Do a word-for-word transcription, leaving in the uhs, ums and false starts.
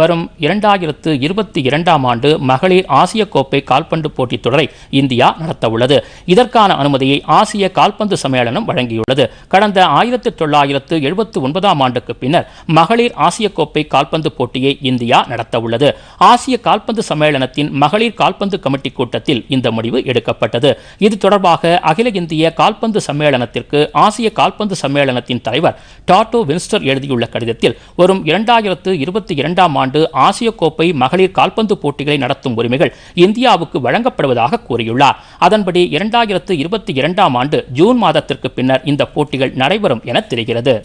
வரும் இரண்டாயிரத்து இருபத்தி இரண்டாம் ஆண்டு மகளிர் ஆசிய கோப்பை கால்பந்து போட்டித் தொடரை இந்தியா நடத்தவுள்ளது. இதற்கான அனுமதியை ஆசிய கால்பந்து சம்மேளனம் வழங்கியுள்ளது. கடந்த ஆயிரத்தி தொள்ளாயிரத்து எழுபத்தி ஒன்பதாம் ஆண்டுக்கு பின்னர் மகளிர் ஆசிய கோப்பை கால்பந்து போட்டியை இந்தியா நடத்தவுள்ளது. ஆசிய கால்பந்து சம்மேளனத்தின் மகளிர் கால்பந்து கமிட்டி கூட்டத்தில் இந்த முடிவு எடுக்கப்பட்டது. இது தொடர்பாக அகில இந்திய கால்பந்து சம்மேளனத்திற்கு ஆசிய கால்பந்து சம்மேளனத்தின் தலைவர் டாட்டோ வின்ஸ்டர் எழுதியுள்ள கடிதத்தில் வரும் இரண்டாயிரத்து இருபத்தி இரண்டாம் ஆண்டு ஆசிய கோப்பை மகளிர் கால்பந்து போட்டிகளை நடத்தும் உரிமைகள் இந்தியாவுக்கு வழங்கப்படுவதாக கூறியுள்ளார். அதன்படி இரண்டாயிரத்து இருபத்தி இரண்டாம் ஆண்டு ஜூன் மாதத்திற்கு பின்னர் இந்த போட்டிகள் நடைபெறும் என தெரிகிறது.